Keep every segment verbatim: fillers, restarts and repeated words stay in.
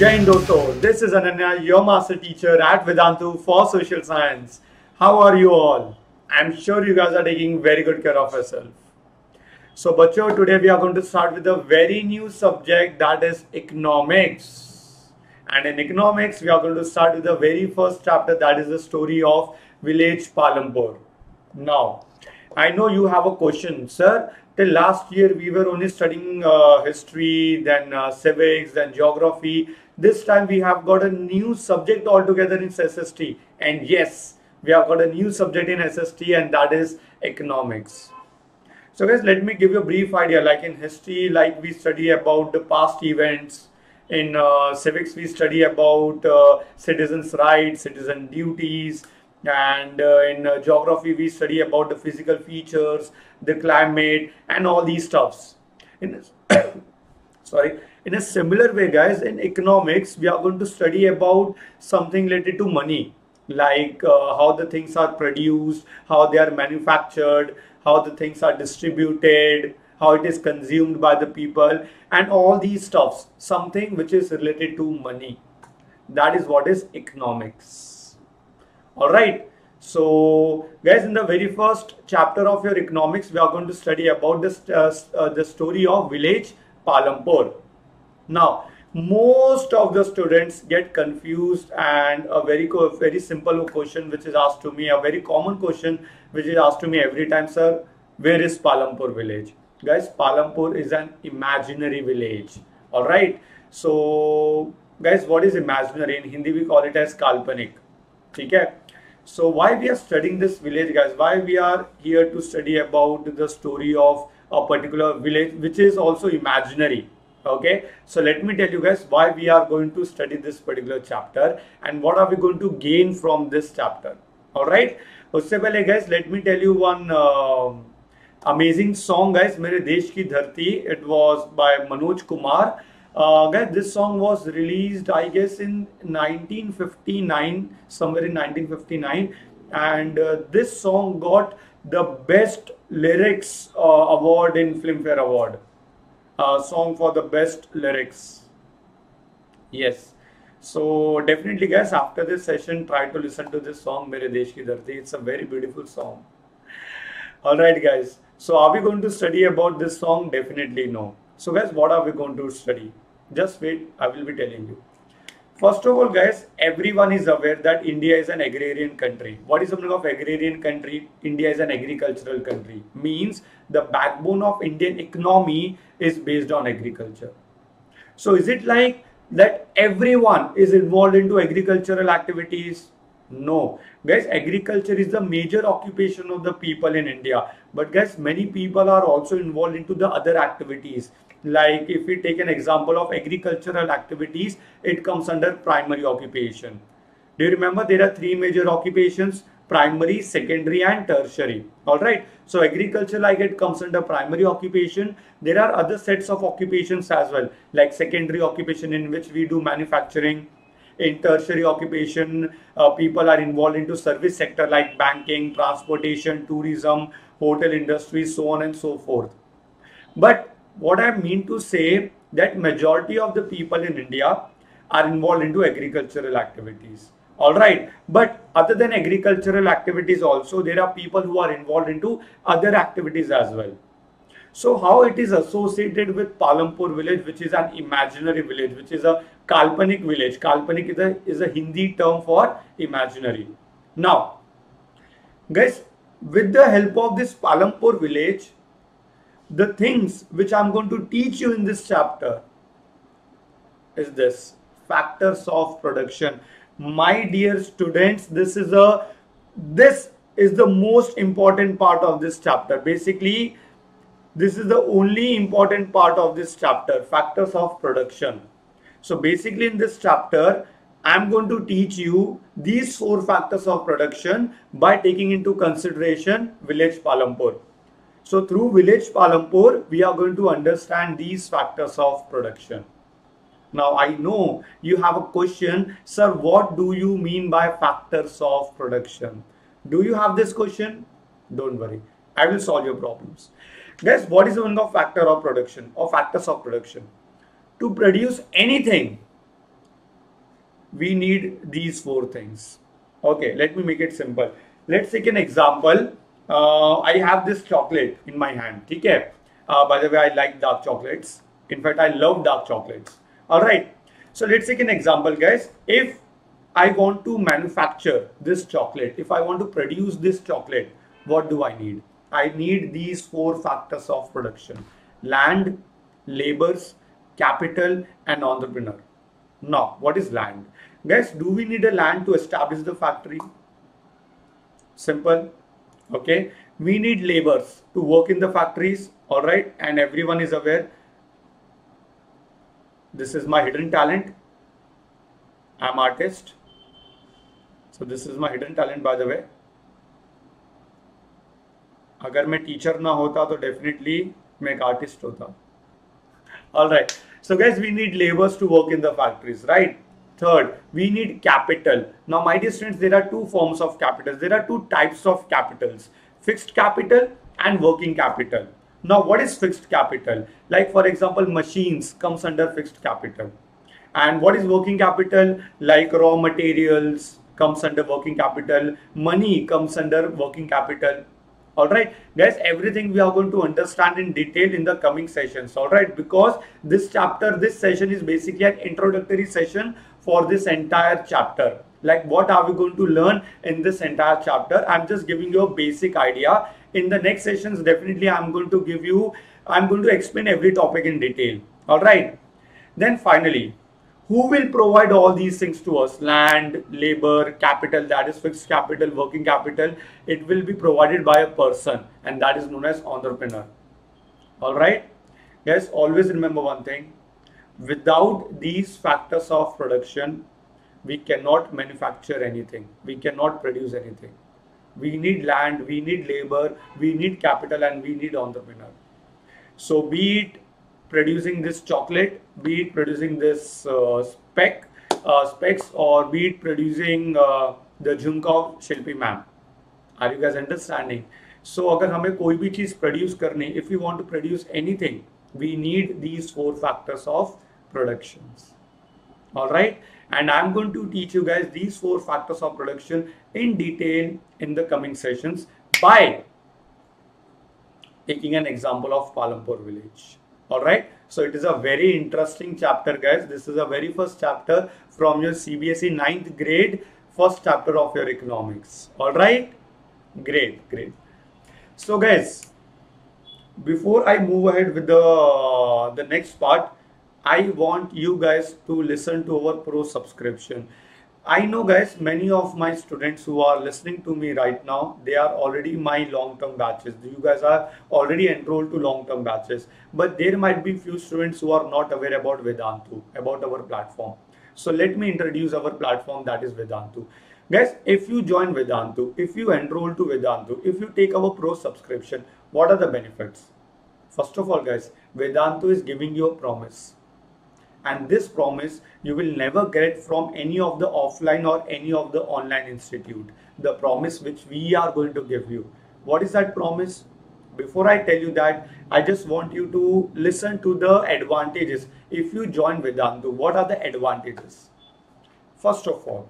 Jai Hind Dosto, this is Ananya, your master teacher at Vedantu for Social Science. How are you all? I'm sure you guys are taking very good care of yourself. So, bacho, today we are going to start with a very new subject, that is economics. And in economics, we are going to start with the very first chapter, that is the story of village Palampur. Now, I know you have a question, sir. Till last year, we were only studying uh, history, then uh, civics, then geography. This time, we have got a new subject altogether in S S T. And yes, we have got a new subject in S S T, and that is economics. So guys, let me give you a brief idea. Like in history, like we study about the past events. In uh, civics, we study about uh, citizens' rights, citizen duties. And uh, in uh, geography, we study about the physical features, the climate, and all these stuffs. In a, sorry, in a similar way, guys, in economics, we are going to study about something related to money, like uh, how the things are produced, how they are manufactured, how the things are distributed, how it is consumed by the people, and all these stuffs. Something which is related to money. That is what is economics. Alright, so guys, in the very first chapter of your economics, we are going to study about this, uh, uh, the story of village Palampur. Now, most of the students get confused, and a very, very simple question which is asked to me, a very common question which is asked to me every time, sir, where is Palampur village? Guys, Palampur is an imaginary village. Alright, so guys, what is imaginary? In Hindi, we call it as kalpanik. Okay. So why we are studying this village, guys? Why we are here to study about the story of a particular village which is also imaginary? Okay, so let me tell you guys why we are going to study this particular chapter and what are we going to gain from this chapter. All right, usse pehle guys, let me tell you one uh, amazing song, guys, Mere Desh Ki Dharti. It was by Manoj Kumar. Uh, guys, this song was released, I guess, in nineteen fifty-nine, somewhere in nineteen fifty-nine, and uh, this song got the best lyrics uh, award in Filmfare award, uh, song for the best lyrics. Yes, so definitely, guys, after this session, try to listen to this song, Mere Desh Ki Dharti. It's a very beautiful song. All right, guys. So, are we going to study about this song? Definitely no. So guys, what are we going to study? Just wait, I will be telling you. First of all, guys, everyone is aware that India is an agrarian country. What is the meaning of agrarian country? India is an agricultural country. Means the backbone of Indian economy is based on agriculture. So is it like that everyone is involved into agricultural activities? No. Guys, agriculture is the major occupation of the people in India. But guys, many people are also involved into the other activities. Like if we take an example of agricultural activities, it comes under primary occupation. Do you remember there are three major occupations? Primary, secondary and tertiary. Alright, so agriculture, like, it comes under primary occupation. There are other sets of occupations as well, like secondary occupation, in which we do manufacturing. In tertiary occupation, uh, people are involved into service sector like banking, transportation, tourism, hotel industry, so on and so forth. But what I mean to say that majority of the people in India are involved into agricultural activities. All right. But other than agricultural activities also, there are people who are involved into other activities as well. So how it is associated with Palampur village, which is an imaginary village, which is a kalpanik village. Kalpanik is a, is a Hindi term for imaginary. Now, guys, with the help of this Palampur village, the things which I am going to teach you in this chapter is this, factors of production. My dear students, this is a, this is the most important part of this chapter. Basically, this is the only important part of this chapter, factors of production. So basically in this chapter, I'm going to teach you these four factors of production by taking into consideration village Palampur. So through village Palampur, we are going to understand these factors of production. Now I know you have a question, sir, what do you mean by factors of production? Do you have this question? Don't worry, I will solve your problems. Guys, what is the meaning of factor of production or factors of production? To produce anything, we need these four things. Okay, let me make it simple. Let's take an example. Uh, I have this chocolate in my hand. Okay. Uh, by the way, I like dark chocolates. In fact, I love dark chocolates. All right. So let's take an example, guys. If I want to manufacture this chocolate, if I want to produce this chocolate, what do I need? I need these four factors of production: land, labors, capital, and entrepreneur. Now, what is land? Guys, do we need a land to establish the factory? Simple. Okay. We need labors to work in the factories. All right. And everyone is aware. This is my hidden talent. I'm artist. So this is my hidden talent, by the way. अगर मैं teacher ना होता तो definitely मैं एक artist होता. All right. So guys, we need laborers to work in the factories, right? Third, we need capital. Now, my dear students, there are two forms of capitals. There are two types of capitals: fixed capital and working capital. Now, what is fixed capital? Like, for example, machines comes under fixed capital. And what is working capital? Like raw materials comes under working capital. Money comes under working capital. All right, guys, everything we are going to understand in detail in the coming sessions. All right, because this chapter, this session is basically an introductory session for this entire chapter. Like, what are we going to learn in this entire chapter? I'm just giving you a basic idea. In the next sessions, definitely I'm going to give you, I'm going to explain every topic in detail. All right. Then finally, who will provide all these things to us? Land, labor, capital, that is fixed capital, working capital. It will be provided by a person, and that is known as entrepreneur. All right. Guys, always remember one thing. Without these factors of production, we cannot manufacture anything. We cannot produce anything. We need land, we need labor, we need capital, and we need entrepreneur. So be it producing this chocolate, be it producing this uh, spec, uh, specs, or be it producing uh, the jhumka of Shilpi ma'am. Are you guys understanding? So agar hume koi bhi cheez produce karne, if we want to produce anything, we need these four factors of productions. All right. And I'm going to teach you guys these four factors of production in detail in the coming sessions by taking an example of Palampur village. All right. So it is a very interesting chapter, guys. This is a very first chapter from your C B S E ninth grade, first chapter of your economics. All right. Great, great. So guys, before I move ahead with the, uh, the next part, I want you guys to listen to our pro subscription. I know, guys, many of my students who are listening to me right now, they are already my long-term batches. You guys are already enrolled to long-term batches, but there might be few students who are not aware about Vedantu, about our platform. So let me introduce our platform, that is Vedantu. Guys, if you join Vedantu, if you enroll to Vedantu, if you take our pro subscription, what are the benefits? First of all, guys, Vedantu is giving you a promise. And this promise you will never get from any of the offline or any of the online institute. The promise which we are going to give you. What is that promise? Before I tell you that, I just want you to listen to the advantages. If you join Vedantu, what are the advantages? First of all,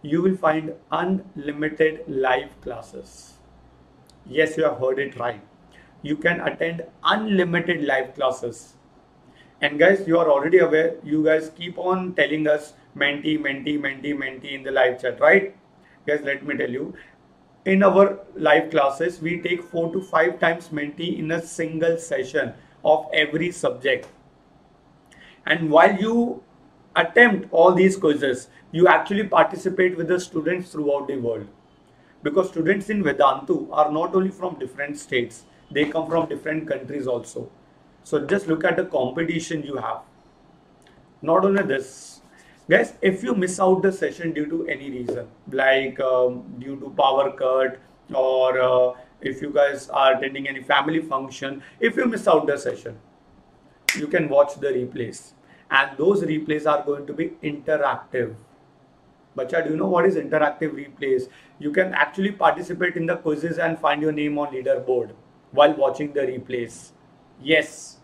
you will find unlimited live classes. Yes, you have heard it right. You can attend unlimited live classes. And guys, you are already aware, you guys keep on telling us Menti, Menti, Menti, Menti in the live chat, right? Guys, let me tell you, in our live classes, we take four to five times Menti in a single session of every subject. And while you attempt all these quizzes, you actually participate with the students throughout the world. Because students in Vedantu are not only from different states, they come from different countries also. So just look at the competition you have. Not only this, guys, if you miss out the session due to any reason, like um, due to power cut, or uh, if you guys are attending any family function, if you miss out the session, you can watch the replays. And those replays are going to be interactive. Bacha, do you know what is interactive replays? You can actually participate in the quizzes and find your name on leaderboard while watching the replays. Yes.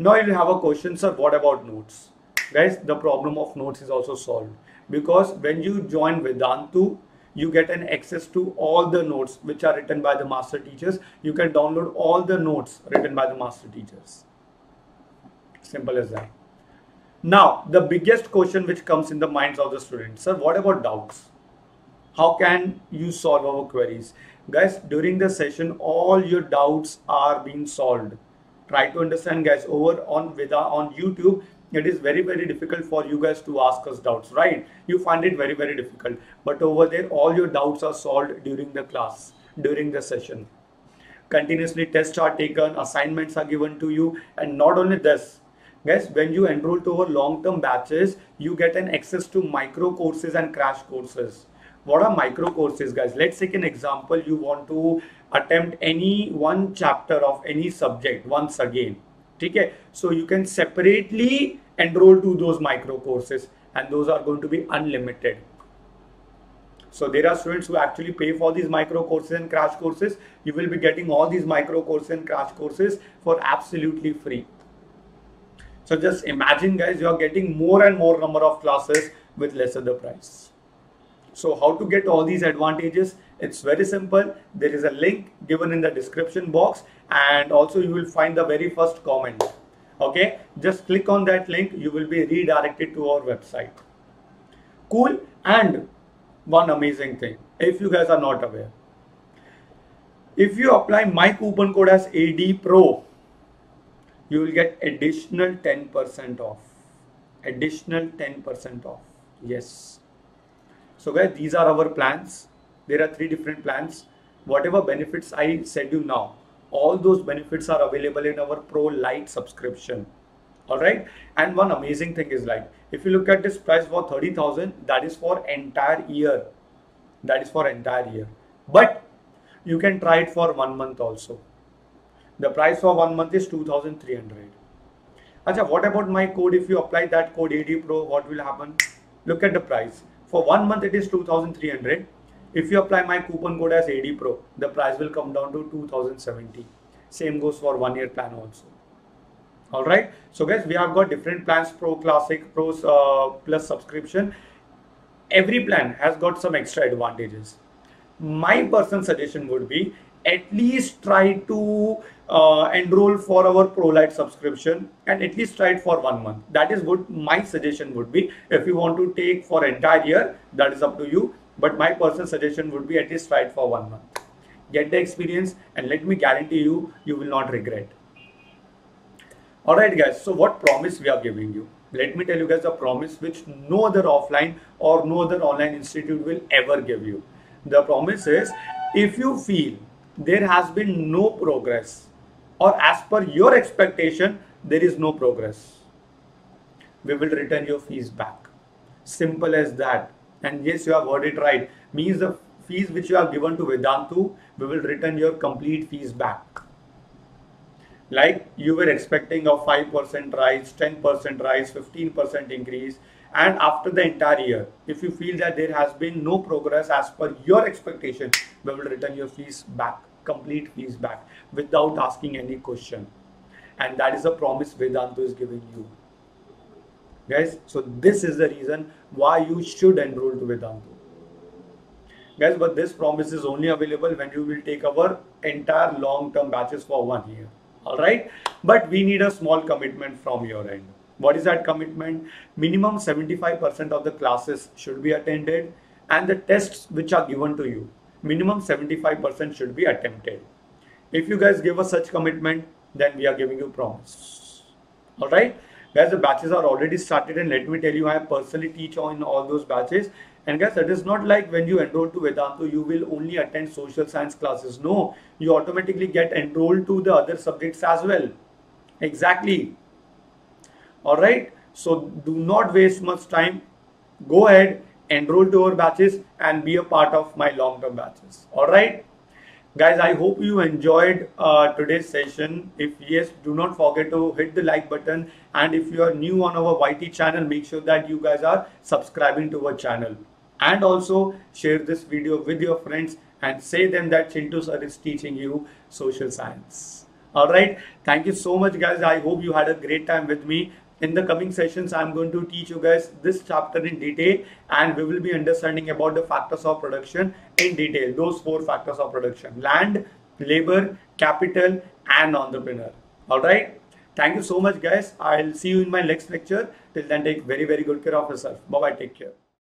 Now you will have a question, sir, what about notes? Guys, the problem of notes is also solved. because when you join Vedantu, you get an access to all the notes which are written by the master teachers. You can download all the notes written by the master teachers. Simple as that. Now, the biggest question which comes in the minds of the students, sir, what about doubts? How can you solve our queries? Guys, during the session, all your doubts are being solved. Try to understand, guys, over on Veda, on YouTube, it is very, very difficult for you guys to ask us doubts, right? You find it very, very difficult. But over there, all your doubts are solved during the class, during the session. Continuously, tests are taken, assignments are given to you. And not only this, guys, when you enroll to our long-term batches, you get an access to micro courses and crash courses. What are micro courses, guys? Let's take an example. You want to attempt any one chapter of any subject once again. Okay? So you can separately enroll to those micro courses, and those are going to be unlimited. So there are students who actually pay for these micro courses and crash courses. You will be getting all these micro courses and crash courses for absolutely free. So just imagine, guys, you are getting more and more number of classes with lesser the price. So how to get all these advantages? It's very simple. There is a link given in the description box, and also you will find the very first comment. Okay, just click on that link. You will be redirected to our website. Cool. And one amazing thing, if you guys are not aware, if you apply my coupon code as A D Pro, you will get additional ten percent off. Additional ten percent off. Yes. So guys, these are our plans. There are three different plans. Whatever benefits I said you now, all those benefits are available in our Pro Lite subscription. All right. And one amazing thing is, like, if you look at this price for thirty thousand, that is for entire year. That is for entire year. But you can try it for one month also. The price for one month is two thousand three hundred. Achha, what about my code? If you apply that code A D Pro, what will happen? Look at the price. For one month, it is two thousand three hundred. If you apply my coupon code as A D Pro, the price will come down to two thousand seventy. Same goes for one year plan also. All right. So guys, we have got different plans: Pro Classic, Pro uh, Plus subscription. Every plan has got some extra advantages. My personal suggestion would be, at least try to uh, enroll for our Pro Lite subscription, and at least try it for one month. That is what my suggestion would be. If you want to take for entire year, that is up to you. But my personal suggestion would be, at least try it for one month. Get the experience, and let me guarantee you, you will not regret. All right, guys. So what promise we are giving you? Let me tell you guys a promise which no other offline or no other online institute will ever give you. The promise is, if you feel there has been no progress, or as per your expectation, there is no progress, we will return your fees back. Simple as that. And yes, you have heard it right. Means the fees which you have given to Vedantu, we will return your complete fees back. Like you were expecting a five percent rise, ten percent rise, fifteen percent increase. And after the entire year, if you feel that there has been no progress as per your expectation, we will return your fees back. Complete fees back without asking any question. And that is a promise Vedantu is giving you, guys. So this is the reason why you should enroll to Vedantu, guys. But this promise is only available when you will take our entire long-term batches for one year. All right. But we need a small commitment from your end. What is that commitment? Minimum seventy-five percent of the classes should be attended, and the tests which are given to you, minimum seventy-five percent should be attempted. If you guys give us such commitment, then we are giving you promise. All right, guys, the batches are already started, and let me tell you, I personally teach on all those batches. And guys, it is not like when you enroll to Vedantu, you will only attend social science classes. No, you automatically get enrolled to the other subjects as well. Exactly. All right. So do not waste much time. Go ahead, enroll to our batches, and be a part of my long-term batches. All right, guys, I hope you enjoyed uh, today's session. If yes, do not forget to hit the like button. And if you are new on our Y T channel, make sure that you guys are subscribing to our channel, and also share this video with your friends and say them that Chintu sir is teaching you social science. All right. Thank you so much, guys. I hope you had a great time with me. In the coming sessions, I'm going to teach you guys this chapter in detail, and we will be understanding about the factors of production in detail. Those four factors of production: land, labor, capital, and entrepreneur. All right. Thank you so much, guys. I'll see you in my next lecture. Till then, take very, very good care of yourself. Bye-bye. Take care.